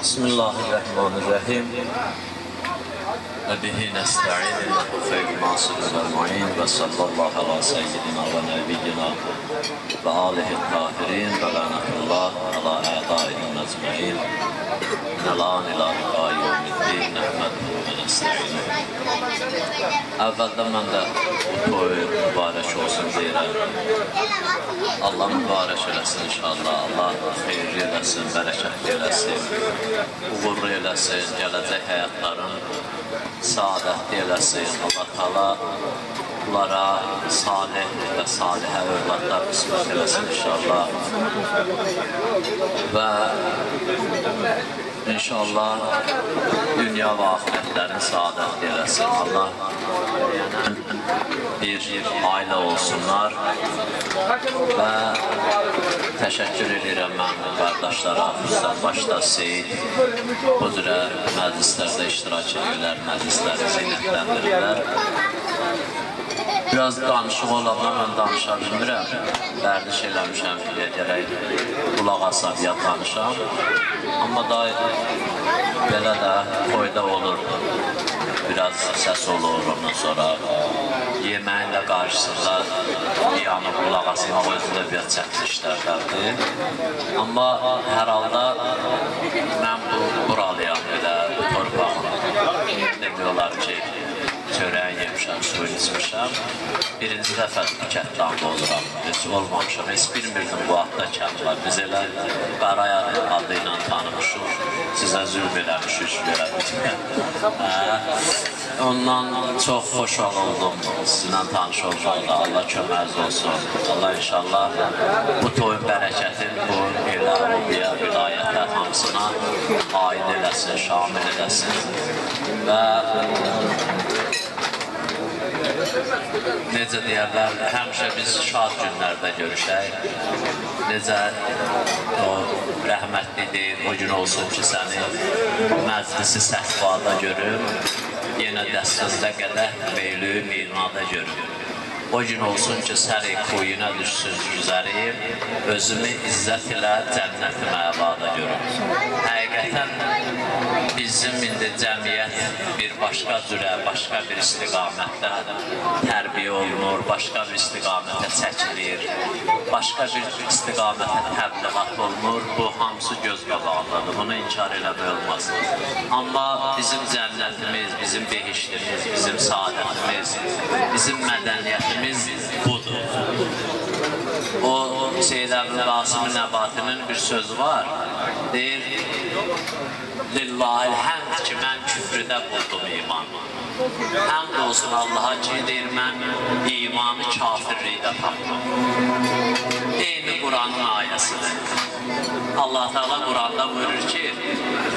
Bismillahirrahmanirrahim. Ve bihi nesta'in illahu feyyul masirun al-mu'in ve sallallahu ala seyyidina ve nebiyyina ve alihi al-kafirin ve lanatullah ala a'da'in mecma'in nelan ilahi qayyumiddin nehmeduhu ve nesta'inu. Evvelden ben de bu toy mübarek olsun deyirəm. Allah mübarek eləsin inşallah, Allah xeyirli eləsin, bərəkətli eləsin, uğurlu eləsin, gələcək həyatların saadətli eləsin. Allah Taala bunlara salih və salihə övladlar qismət eləsin inşallah. Və İnşallah dünya və axirətlərin saadət eləsin. Allah bir ailə olsunlar və təşəkkür edirəm mən qardaşlara, xüsusən başda Seyid bu cürə məclislərdə iştirak edirlər, məclisləri zinətləndirirlər. Biraz danışıq olanlar mən danışa bilmirəm, dərdiş eləmişəm ki, gərək qulaq asab ya danışam, amma da belə də toyda olur, biraz səs olur, ondan sonra yeməyin də qarşısında yanı qulaq asmaq özündə bir çətin işlərdədir. Amma hər halda mən buralıyam, elə bu torpağım demiyorlar ki, çörəyin yemişəm, suyun içmişəm. Birinci dəfə kəndamda oluram. Heç olmamışam, heç bilmirdim bu adda kənd var. Biz elə Qarayar adı ilə tanımışıq. Sizə zülm eləmişik, ondan çox xoşhal oldum. Sizinlə tanış olacaqda Allah köməyiniz olsun. Allah inşallah bu toyun bərəkətin bu elə Rubiya vilayətlər hamısına aid eləsin, şamil eləsin. Və necə deyərlər, həmişə biz şad günlərdə görüşək. Necə o rəhmətli deyir, o gün olsun ki, səni məclisi səhvada görüm, yenə dəstəzdə qədər beylü minada görüm. O gün olsun ki, səri quyuna düşsün güzərim, özümü izzət ilə cənnəti məbada görüm. Həqiqətən bizim indi cəmiyyət bir başqa cürə, başqa bir istiqamətdə tərbiyə olunur, başqa bir istiqamətə çəkilir, başqa bir istiqamətə təbliğat olunur. Bu hamısı göz qabağındadır, bunu inkar eləmək olmaz. Amma bizim cənnətimiz, bizim behiştimiz, bizim saadətimiz, bizim mədəniyyətimiz budur. O Cəlilabad Qasım Nəbatinin bir sözü var, deyir, Lillahilhəmd ki, mən küfrüdə buldum imanı. Həmd olsun Allaha ki, deyir, mən imanı kafirlikdə tapdım. Eyni Quranın ayəsidir. Allah Taala Quranda buyurur ki,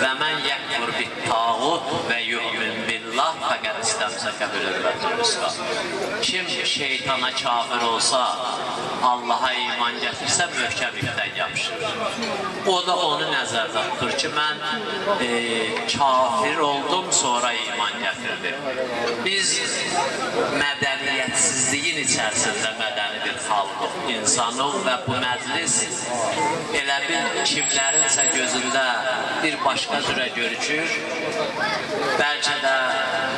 və mən yəkfur bit tağut və yu'min billah fəqər istəmsəkə bilirvətül üstə. Kim şeytana kafir olsa, Allaha iman gətirsə, möhkəmlikdən yapışır. O da onu nəzərdə tutur ki, mən kafir oldum, sonra iman gətirdim. Biz mədəniyyətsizliyin içərisində mədəni bir xalqıq, insanıq və bu məclis elə bil kimlərinsə gözündə bir başqa cürə görükür, bəlkə də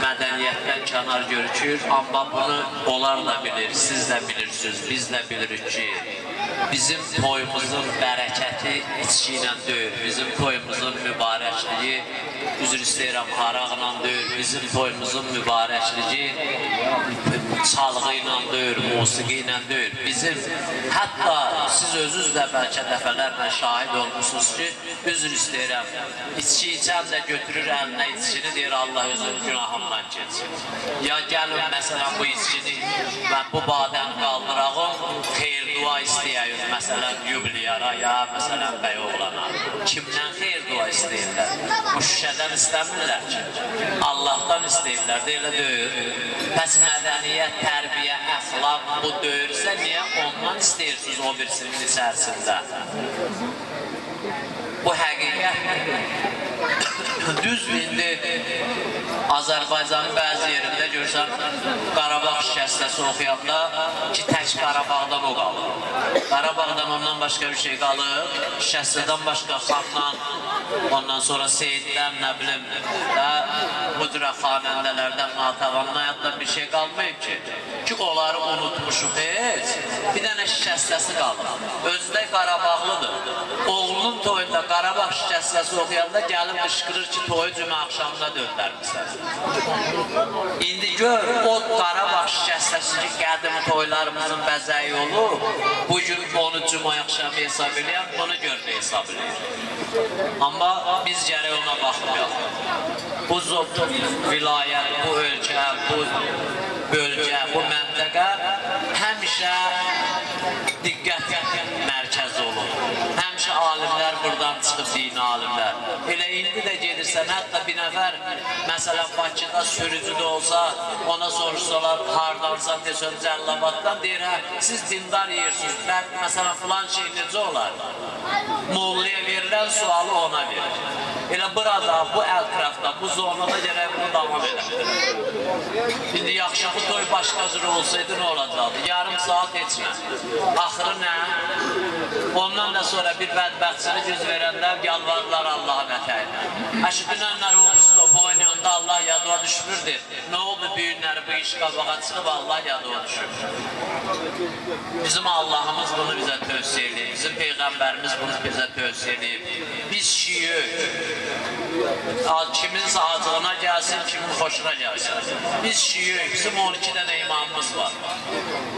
mədəniyyətdən kənar görükür, amma bunu onlar da bilir, siz də bilirsiniz, biz də bilirik ki, bizim toyumuzun bərəkəti içki ilə deyil, bizim toyumuzun mübarəkliyi, üzr istəyirəm, haraqla deyil, bizim toyumuzun mübarəkliyi çalğı ilə deyil, musiqi ilə deyil. Bizim, hətta siz özünüz də bəlkə dəfələrlə şahid olmuşsunuz ki, üzr istəyirəm, içki içən də götürür əlinə içkini, deyir, Allah özünün günahından keçsin. Ya gəlin, məsələn, bu içkini və bu badəni qaldırağın xeyir dua istəyəyir, məsələn, yubiliyara, ya məsələn, bəy oğlana. Kimdən xeyir dua istəyirlər? Bu şüşədən istəmirlər ki, Allahdan istəyirlər, deyilə döyür. Bəs mədəniyyət, tərbiyə, əxlaq bu döyürsə, niyə ondan istəyirsiniz o birisinin içərisində? Bu həqiqət düz indi Azərbaycanın bəzi yerində görürsən, Qarabağ baş kəstəsi oxuyanda ki, tək Qarabağdan o qalır. Qarabağdan ondan başqa bir şey qalır. Şəsrədən başqa xanla, ondan sonra Seyiddən, nə bilim, və bu cürə xanəndələrdən, Natavanın hayatdan bir şey qalmayıb ki, onları unutmuşuq heç. Bir dənə şəsrəsi qalır. Özdə Qarabağlıdır. Oğlunun toyunda Qarabağ şəsrəsi oxuyanda gəlib ışqırır ki, toyu cümə axşamına döndər misəz. İndi gör, o Qarabağ şəsrəsi ki, qədimi toylarımızın bəzəyi olub, bugün onu cümə axşamı hesab eləyəm, bunu görünə hesab eləyir. Amma biz gərək ona baxmayaq. Bu zot, vilayət, bu ölkə, bu bölgə, bu məntəqə həmişə diqqət mərkəzi olur. Həmişə alimlər buradan çıxıb, dini alimlər. Elə indi də gedirsən, hətta bir nəfər, məsələn, Bakıda sürücüdə olsa, ona soruşsalar, hardansa, desən, Cəlilabaddan deyir, hə, siz dindar yeyirsiniz, bəlkə, məsələn, filan şey necə olar? Mollaya verilən sualı ona verir. Elə burada, bu ətrafda, bu zonada gərək bunu davam edək. İndi yaxşı, bu toy başqa cür olsaydı nə olacaqdı? Yarım saat etməz. Axırı nə? Ondan da sonra bir bədbəxtsini göz verənlər yalvarlar Allaha vətəyinə. Əşi, dünənlər oxustu, bu oynayanda Allah yadıva düşmürdür. Nə oldu büyünləri bu iş qabağa çıxıb, Allah yadıva düşür. Bizim Allahımız bunu bizə tövsiyə eləyib, bizim Peyğəmbərimiz bunu bizə tövsiyə eləyib. Biz şiyöyük. Kiminsə acığına gəlsin, kimin xoşuna gəlsin. Biz şiyöyük, bizim 12 dənə imamımız var.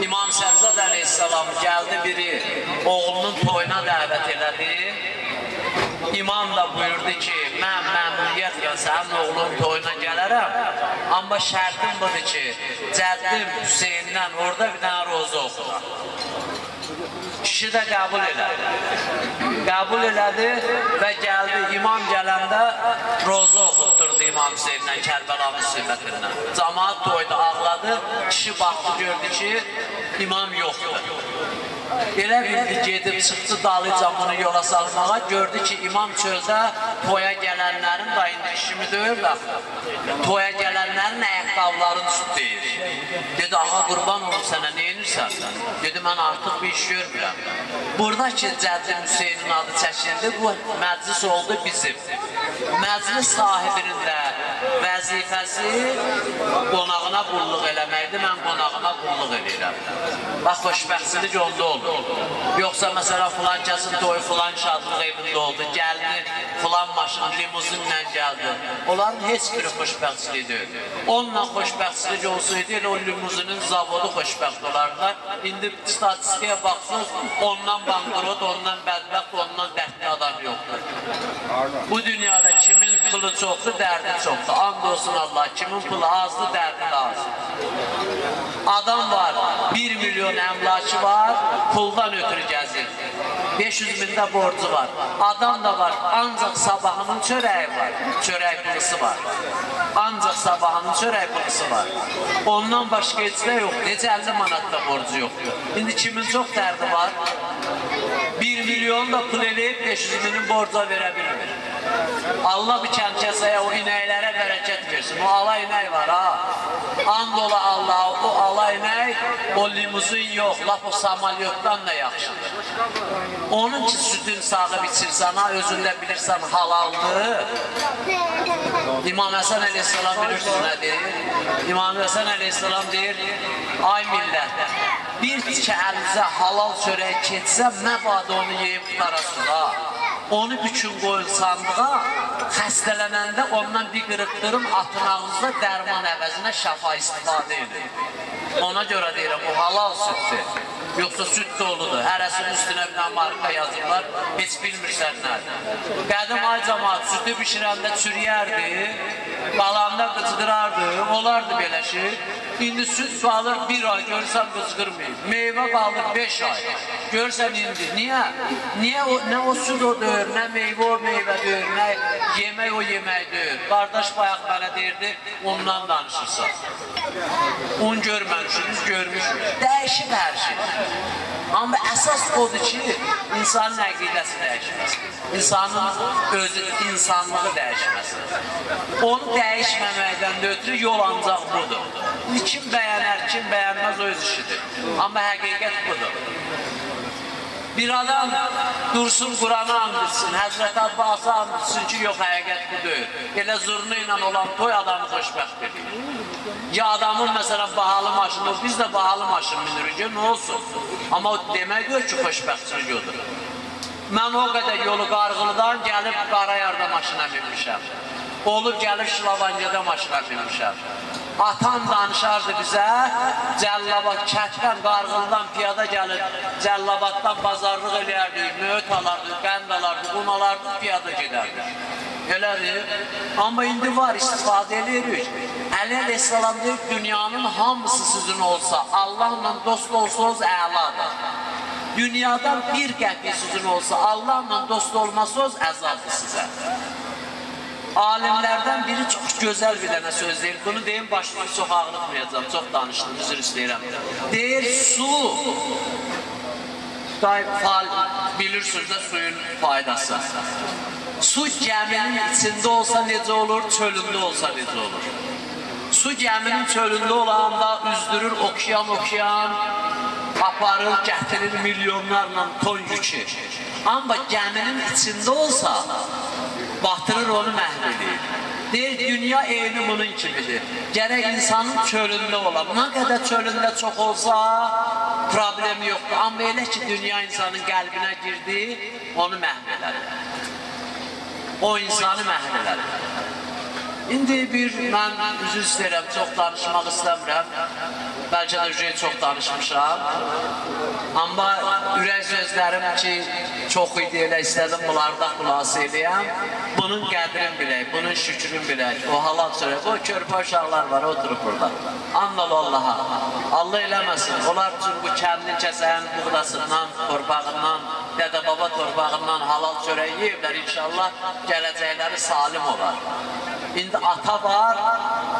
İmam Sərzad əleyhissalam gəldi biri, oğlunun toyuna dəvət elədi. İmam da buyurdu ki, mən məmnuniyyətlə sənin oğlun toyuna gələrəm, amma şərtim budur ki, cəddim Hüseyndən orada bir dənə roza oxuram. Kişi də qəbul elədi. Qəbul elədi və gəldi, imam gələndə roza oxutdurdu İmam Hüseyndən, Kərbəla müsibətindən. Camaat toydu, ağladı, kişi baxdı, gördü ki, imam yoxdur. Elə bildi, gedib çıxdı dalıca bunu yola salmağa, gördü ki, imam çöldə toya gələnlərin da indi işimi döyürlər. Toya gələnlərin ayaqqabıların üstü deyir. Dedi, aha qurban olum sənə, neyinirsən sən? Dedi, mən artıq bir iş görmürəm. Burada ki, Cəddim Hüseynin adı çəkildi, bu məclis oldu bizim. Məclis sahibinin də vəzifəsi qonağına qulluq eləməkdir, mən qonağına qulluq eləyirəm. Bax, xoşbəxtsilik onda oldu. Yoxsa məsələn filan kəsin toyu filan şadlıq evində oldu, gəldi filan maşın limuzinlə gəldi. Onların heç biri xoşbəxtçiliyi deyil. Onunla xoşbəxtçilik olsaydı, elə o limuzinin zavodu xoşbəxt olardılar. İndi statistikaya baxsınız, ondan bankrot, ondan bədbəxt, ondan dərdli adam yoxdur. Bu dünyada kimin pılı çoxdur, dərdi çoxdur. And olsun Allah, kimin pılı azdır, dərdi azdır. Adam var, 1 milyon əmlakı var, puldan ötürü gəzir. 500 mində borcu var. Adam da var, ancaq sabahının çörəyi var. Çörək pulusu var. Ancaq sabahının çörək pulusu var. Ondan başqa heç də yoxdur. Necə 50 manat da borcu yoxdur. İndi kimin çox dərdi var? 1 milyon da pul eləyib 500 minin borca verə bilmir. Allah bir kəmkəsəyə, o inəklərə bərəkət versin. O ala inək var, ha. And ola Allah, o ala inək, o limuzin yox, laf o samalyotdan da yaxşıdır. Onun ki, südün sağıb içirsən, ha, özündə bilirsən, halaldır. İmam Həsən əleyhissalam bilirsiniz nə deyir? İmam Həsən əleyhissalam deyir, ay millət, bir ki, əlinizə halal çörək keçsə, məbadə onu yeyib qutarasın, ha. Onu bütün qoyun sandığa, xəstələnəndə ondan bir qırıqdırın atınağınızda dərman əvəzinə şəfa istifadə edin. Ona görə deyirəm, bu halal süddür. Yoxsa süd doludur. Hərəsinin üstünə bir marka yazırlar, heç bilmirsən nədir. Qədim ay cəmaat südü bişirəndə çürüyərdi, qalanda qıcqırardı, olardı belə şey. İndi süd qalır bir ay, görürsən qıcqırmayın. Meyvə qalır 5 ay. Görürsən indi, niyə? Niyə nə o süd o döyür, nə meyvə o meyvə döyür, nə yemək o yemək döyür. Qardaş bayaq mənə deyirdi, ondan danışırsan. Onu görməmişsiniz, görmüşsünüz. Dəyişib hər şey. Amma əsas odur ki, insanın əqidəsi dəyişməz. İnsanın özü, insanlığı dəyişməz. Onu dəyişməməkdən ötürü yol ancaq budur. Kim bəyənər, kim bəyənməz o öz işidir. Amma həqiqət budur. Bir adam dursun Qur'an'ı andırsın, Həzrət Abbas'ı andırsın ki, yox, həqiqət budur. Elə zurnu ilə olan toy adamı xoşbəxt edir. Ya adamın mesela bahalı maşını, biz de bahalı maşın bilirik, ne olsun? Ama o demek yok ki xoşbəxtçilik odur. Mən o kadar yolu Qarğılıdan gelip Qarayarda maşına binmişəm. Olub gelip Şlavangada maşına binmişəm. Atam danışardı bizə, Cəlilabad kətdən Qarğılıdan piyada gelip, Cəlilabaddan bazarlıq eləyərdik, nöğüt alardı, qənd alardı, un alardı, piyada gedərdik. Elədir. Ama indi var, istifadə edirik. Əli Aleyhisselam deyir, dünyanın hamısı sizin olsa, Allahla dost olsanız əladır. Dünyadan bir qəpik sizin olsa, Allahla dost olmasanız əzabdır sizə. Alimlərdən biri çox gözəl bir dənə söz deyir. Bunu deyim, başını çox ağrıtmayacağım, çox danışdım, üzr istəyirəm. Deyir, su. Bilirsiniz də suyun faydası. Su gəminin içində olsa necə olur, çölündə olsa necə olur? Su gəminin çölündə olanda üzdürür okyan, aparır, gətirir milyonlarla ton yükü. Amma gəminin içində olsa, batırır onu məhv edir. Deyir, dünya eyni bunun kimidir. Gərək insanın çölündə olan. Nə qədər çölündə çox olsa, problem yoxdur. Amma elə ki, dünya insanın qəlbinə girdi, onu məhv edir. O insanı məhv edər. İndi bir, mən üzr istəyirəm, çox danışmaq istəmirəm. Bəlkə də ürək çox danışmışam. Amma ürək sözlərim ki, çox idi, elə istədim, bunlardan xülasə eləyəm. Bunun qədrin bilək, bunun şükrün bilək. O halaq söyləyək, o körpə uşaqlar var, oturub burada. Anla vallaha, Allah eləməsin. Onlar üçün bu kəndin kəsənin buğdasından, torpağından, dədə-baba torbağından halal çörək yeyiblər, inşallah gələcəkləri salim olar. İndi ata var,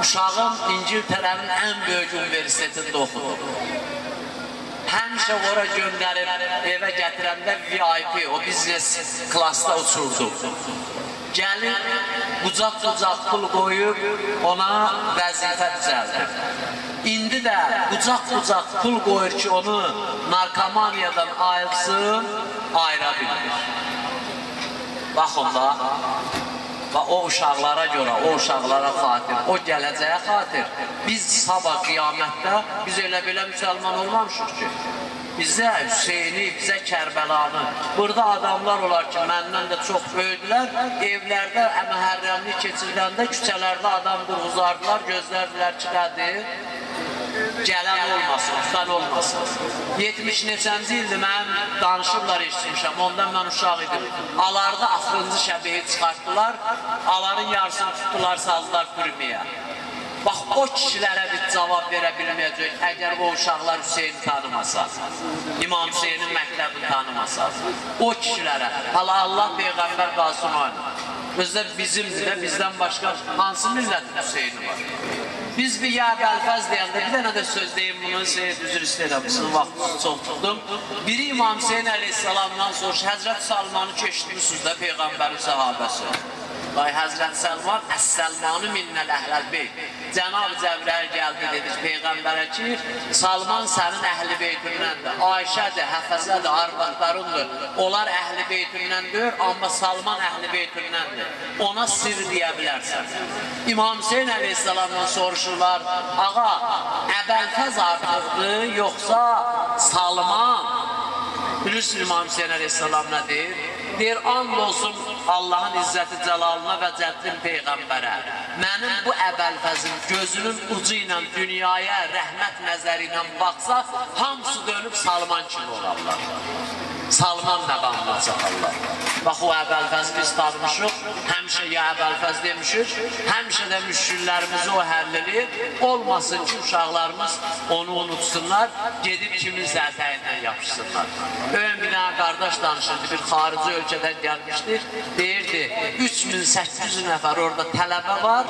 uşağım İngiltərənin ən böyük universitetində oxudur. Həmişə ora göndərib, evə gətirəndə VIP, o biznes klasda uçurdu. Gəlib, bucaq-bucaq pul qoyub, ona vəzifə düzəldir. İndi də bucaq-bucaq pul qoyur ki, onu narkomaniyadan ayırsın, ayıra bilir. Bax onda, o uşaqlara görə, o uşaqlara xatir, o gələcəyə xatir. Biz sabah qiyamətdə, biz elə-belə müsəlman olmamışıq ki, bizə Hüseyni, bizə Kərbəlanı, burada adamlar olar ki, məndən də çox böyüdülər, evlərdə Məhərrəmlik keçiriləndə küçələrdə adam durğuzardılar, gözlərdilər ki, nədir? Gələn olmasın, utan olmasın. 70 neçənci ildir mən danışıblar eşitmişəm, ondan mən uşaq idim. Alarda axırıncı şəbihi çıxartdılar, aların yarısını tutdular, saldılar bürməyə. Bax, o kişilərə bir cavab verə bilməyəcək, əgər o uşaqlar Hüseyni tanımasa, İmam Hüseynin məktəbini tanımasa, o kişilərə, hala Allah Peyğəmbər Qasım oynayır. Özdə bizimdir də, bizdən başqa hansı millətin Hüseyni var? Biz bir yəbəlfəz deyəndə, bir dənə də söz deyim bunu, üzr istəyirəm, sizin vaxtınızı çox tutdum. Biri İmam Hüseyin əleyhissalamdan soruş, Həzrət Salmanı keçdirmişsiniz də Peyğəmbərin sahabəsi. Ay Həzrət Salman, əs-Salmanı minnəl əhləl beyt. Cənab-ı Cəbrəl gəldi, dedik Peyğəmbərə ki, Salman sənin əhl-i beytindəndir. Ayşədir, Həfəzədir, arvaqlarındır. Onlar əhl-i beytindəndir, amma Salman əhl-i beytindəndir. Ona sir deyə bilərsən. İmam Hüseyin əleyhissalamdan soruşurlar, ağa, Əbəlfəz artıqdır, yoxsa Salman? Bilirsiniz, İmam Hüseyin əleyhissalam nə deyir? Deyir, and olsun Allahın izzəti cəlalına və cəddin Peyğəmbərə. Mənim bu əbəlfəzim gözünün ucu ilə dünyaya rəhmət nəzəri ilə baxsa, hamısı dönüb Salman kimi olarlar. Salman məqamına çatarlar. Bax, o əbəlfəzi biz tanımışıq, həmişə ya əbəlfəz demişik, həmişə də müşkillərimizi o həllilib, olmasın ki, uşaqlarımız onu unutsunlar, gedib kiminizə ətəyindən yapışsınlar. Öyün bir dənə qardaş danışırdı, bir xarici ölkədən gəlmişdir, deyirdi, 3800 nəfər orada Azərbaycanda tələbə var,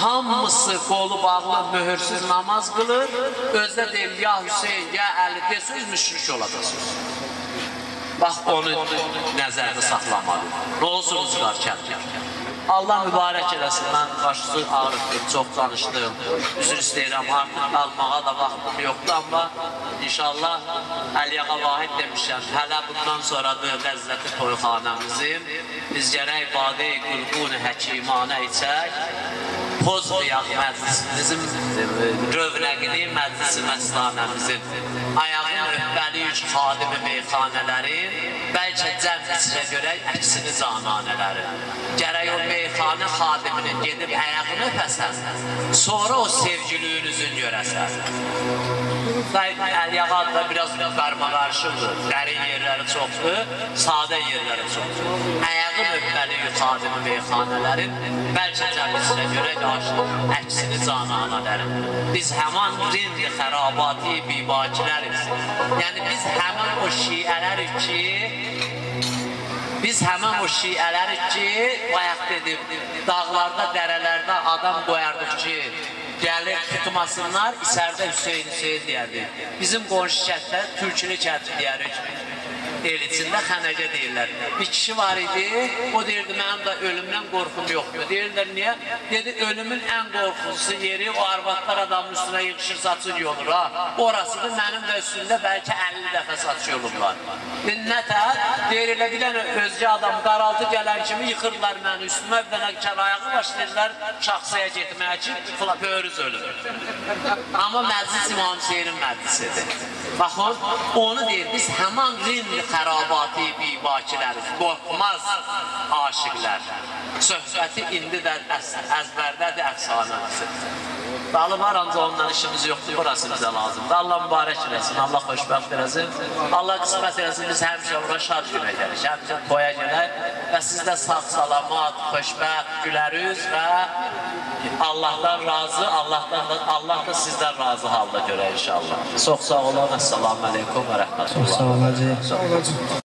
hamısı qolu bağlı, möhürsüz namaz qılır, özdə deyil, ya Hüseyin, ya Əli desiniz, müşrik olacaqsınız. Bax, onu nəzərdə saxlamalı. Nə olsunuz var kəlkər? Allah mübarək eləsin, mən qarşısı ağrıqdım, çox danışdım, üzr istəyirəm, artıq qalmağa da vaxtım yoxdur, amma inşallah Əliyağa vahid demişəm, hələ bundan sonra da Qəzzəti toyxanəmizin, biz gərək badə-i qulqun-i həkimanə içək, pozmayaq məclisimizin rövləqini, məclisi məslanəmizin, ayağın rübbəli üç xadimi meyxanələrin, bəlkə cəm içrə görək əksini cananələrin. Gərək o meyxanə xadiminin gedib ayağını öpəsən, sonra o sevgiliyinizin görəsən. Əliyağa da biraz qarmaqarışıqdır, dərin yerləri çoxdur, sadə yerləri çoxdur. Ayağı öpməliyik xadimi meyxanələrin, bəlkə cəmisinə görə qarşılıq əksini cananələrin. Biz həman rindi xərabati bibakiləriz. Yəni biz həman o şiələrik ki, biz həmən o şiələrik ki, bayaq dedim, dağlarda, dərələrdə adam qoyardıq ki, gəlir tutmasınlar, İsərdə Hüseyin Hüseyin deyərdik. Bizim qonşu kətdə türkülü kətdi deyərik, elçində xənəcə deyirlər. Bir kişi var idi, o deyirdi, mənim də ölümdən qorxum yoxdur. Deyirlər, niyə? Dedi, ölümün ən qorxusu yeri o arvatlar adamın üstünə yığışır, saçın yolur, ha? Orasıdır, mənim də üstündə bəlkə 50 dəfə saç yolurlar. Nətər, deyir, elə bilən özgə adam qaraltı gələn kimi yıxırlar məni üstümə, evlənək kərayaqı başlayırlar şəxsiyə getməyə ki, böyrüz ölür. Amma məclis İmam Hüseynin məclisidir. Baxın, onu deyir, biz həman rind xərabati bibakiləriz, qorxmaz aşıqlər. Söhbəti indi də əzbərdədir əfsanəmizdir. Dalı var, ancaq ondan işimiz yoxdur, burası bizə lazımdır. Allah mübarək eləsin, Allah xoşbəxt eləsin, Allah qismət eləsin, biz həmişə ora şad günə gəlirik, həmişə toya gələk və siz də sağ, salamat, xoşbəxt, gülərüz və Allahdan razı, Allah da sizdən razı halda görək inşallah. Çox sağ olun, əssalamu aleykum və rəhmətullah. Çox sağ olacaq.